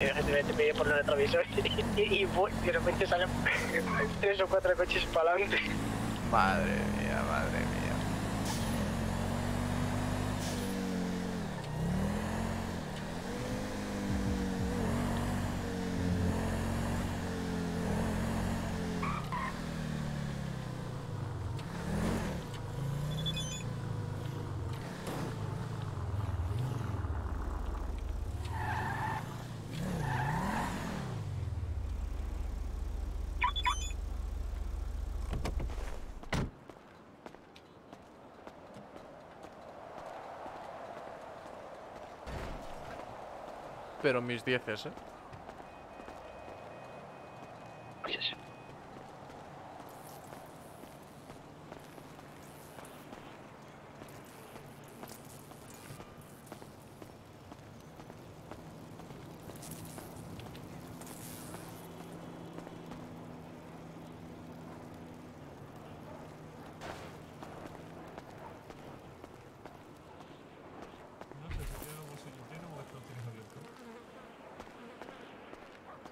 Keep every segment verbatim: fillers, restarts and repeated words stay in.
Evidentemente me por el retrovisor y, y, y de repente salen tres o cuatro coches para adelante. Madre mía, madre mía. Pero mis dieces, ¿eh? Gracias.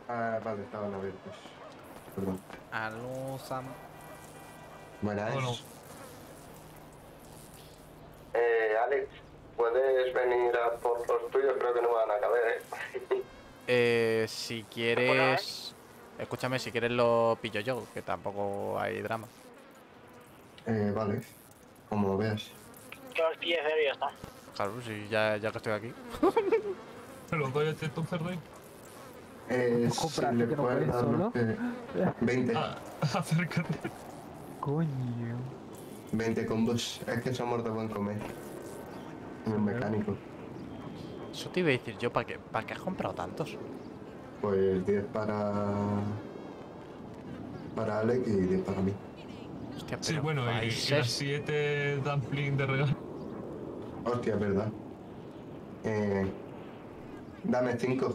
Ah, vale, estaban abiertos. Perdón. Aló, Sam. Buenas. Bueno. Eh, Alex, ¿puedes venir a por los tuyos? Creo que no van a caber, ¿eh? eh, si quieres... Escúchame, si quieres lo pillo yo, que tampoco hay drama. Eh, vale. Como lo veas. Que los pilles de ya está. Claro, sí, ya, ya que estoy aquí. ¿Me los doy a este entonces, Rey? Eh, si le que no puedes dar solo? Eh, veinte. Ah, acércate. Coño. veinte combos. Es que esos muertos pueden comer. Un mecánico. Eso te iba a decir yo, ¿para qué, para qué has comprado tantos? Pues diez para... para Alex y diez para mí. Hostia, pero sí, bueno, y las siete dumpling de regalo. Hostia, es verdad. Eh... Dame cinco.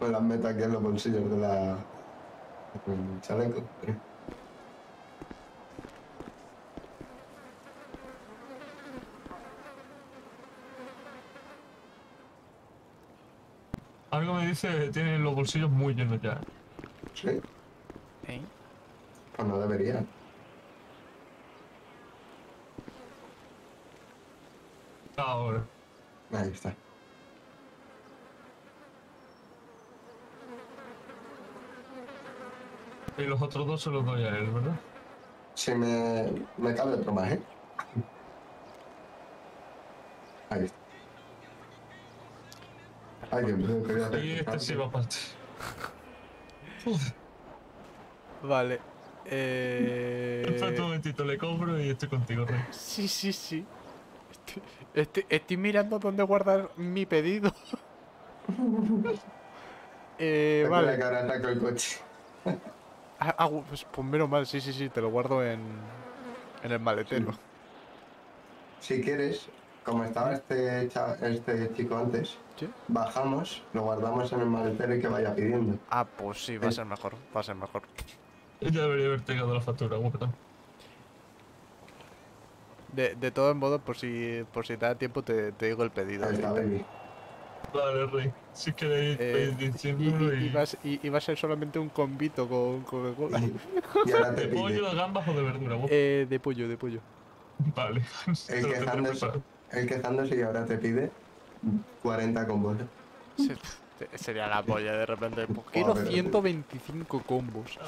Me las meto aquí en los bolsillos de la... del chaleco. Algo me dice que tienen los bolsillos muy llenos ya. Sí. ¿Eh? Pues no deberían. Ahora. Ahí está. Y los otros dos se los doy a él, ¿verdad? Sí, me, me cabe otro más, ¿eh? Ahí está. Ay, Dios mío, que voy a hacer. Y este sí va aparte. Vale. Eh... Espera un momentito, le compro y estoy contigo, Rey. Sí, sí, sí. Estoy, estoy, estoy mirando dónde guardar mi pedido. eh, Te vale. Ahora saco el coche. Ah, ah, pues, pues menos mal, sí, sí, sí, te lo guardo en, en el maletero. Sí. Si quieres, como estaba este, cha, este chico antes, ¿sí? Bajamos, lo guardamos en el maletero y que vaya pidiendo. Ah, pues sí, va ¿Eh? a ser mejor, va a ser mejor. Ya debería haber tenido la factura, guapetón. De, de todo modo, por si, por si te da tiempo, te, te digo el pedido. Ahí está, baby. Vale, Rey, si queréis eh, diciéndolo y... Y va a ser solamente un combito con Coca-Cola. ¿De pollo, de gambas o de verdura? ¿Vos? Eh, de pollo, de pollo. Vale. El que quejándose y ahora te pide cuarenta combos. Se, sería la polla de repente. Quiero ciento veinticinco combos.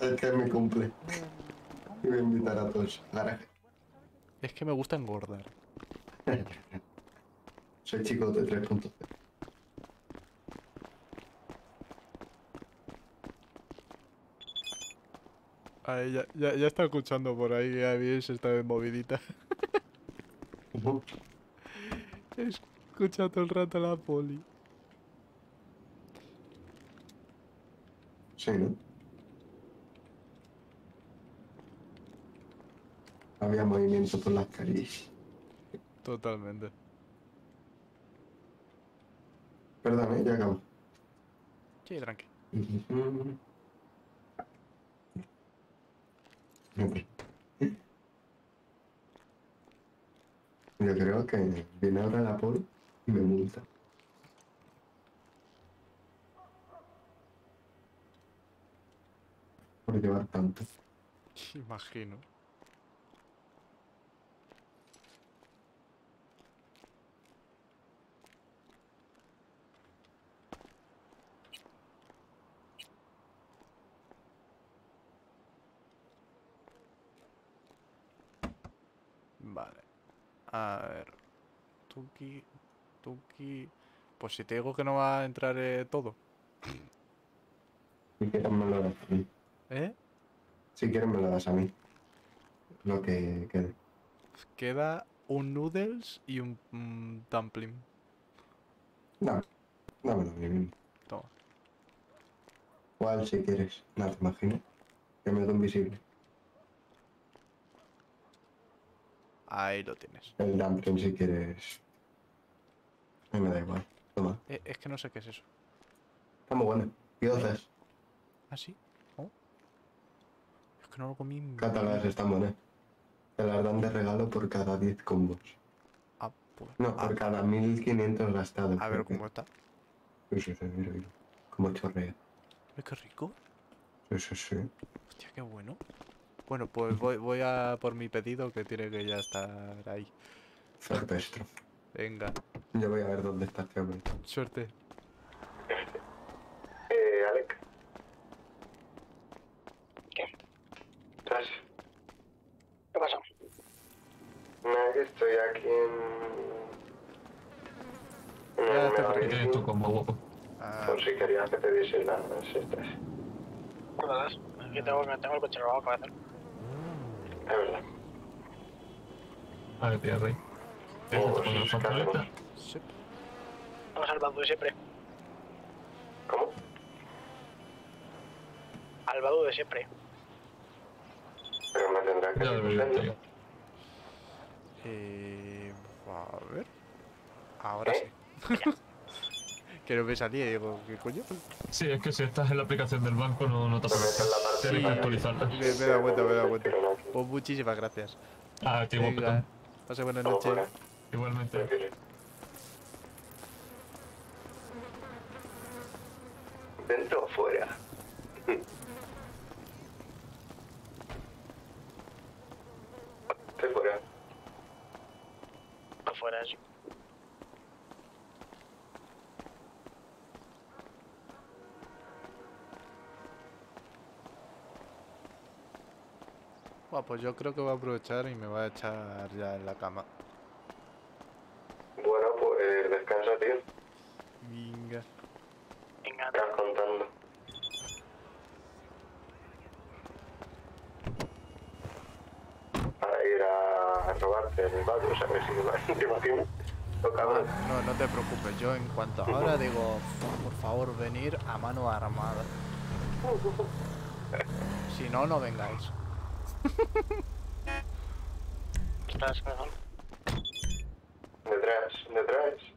Es que me cumple. Y me invitará a todos. Es que me gusta engordar. Soy chico de tres punto cero. Ahí, ya, ya, ya está escuchando por ahí, ya bien, se está movidita. ¿Cómo? Escucha todo el rato la poli. Sí, ¿no? Había movimiento por las calles. Totalmente. Perdón, ¿eh? Ya acabo. Sí, tranqui. Yo creo que viene ahora la poli y me multa. Por llevar tanto. Imagino. Vale. A ver. Tuki. Tuki. Pues si te digo que no va a entrar eh, todo. Si quieres me lo das a mí. ¿Eh? Si quieres me lo das a mí. Lo que quede. Queda un noodles y un um, dumpling. No. Dámelo bien. Toma. ¿Cuál si quieres? No te imagino. Que me lo invisible. Ahí lo tienes. El dumpling si quieres. A mí me da igual. Toma. Eh, es que no sé qué es eso. Está muy bueno. ¿Y dóces? ¿Ah, sí? Oh. Es que no lo comí. Cátalas están buenas. Te las dan de regalo por cada diez combos. Ah, pues. No, por ah, cada mil quinientos gastados. A ver porque... cómo está. Sí, sí, sí, mira, mira. Como chorrea. ¿Ves qué rico? Sí, sí, sí. Hostia, qué bueno. Bueno, pues voy, voy a por mi pedido que tiene que ya estar ahí. Cerpestro. Venga. Yo voy a ver dónde está este hombre. Suerte. Eh, Alec. ¿Qué? ¿Estás? ¿Qué pasa? Nada, que estoy aquí en... Ya te perdí tú como guapo. Por si querías que te diese las estas. ¿Cómo das? Yo tengo, tengo el coche robado para hacer. Es verdad. A ver, tía Rey. ¿Tienes que poner la sí. Vamos al Badú de siempre. ¿Cómo? Al Badú de siempre. Pero me tendrá que... Ya debería Eh... A ver... Ahora ¿Eh? sí. Que no me salía y digo, ¿qué coño? Sí, es que si estás en la aplicación del banco no, no te aparece. Tienes que actualizarla. Me, me da cuenta, me da cuenta. Pues muchísimas gracias. Ah, tío, buen petón. Pase buena noche. Igualmente. Dentro o fuera. Estoy fuera. Afuera, sí. Ah, pues yo creo que voy a aprovechar y me voy a echar ya en la cama. Bueno, pues descansa, tío. Venga. Venga. Estás contando. Para ir a robarte el barrio, o sea, si te imagino. Tocaba. No, no te preocupes, yo en cuanto a ahora digo, por favor, venir a mano armada. Si no, no vengáis. Detrás, detrás, detrás.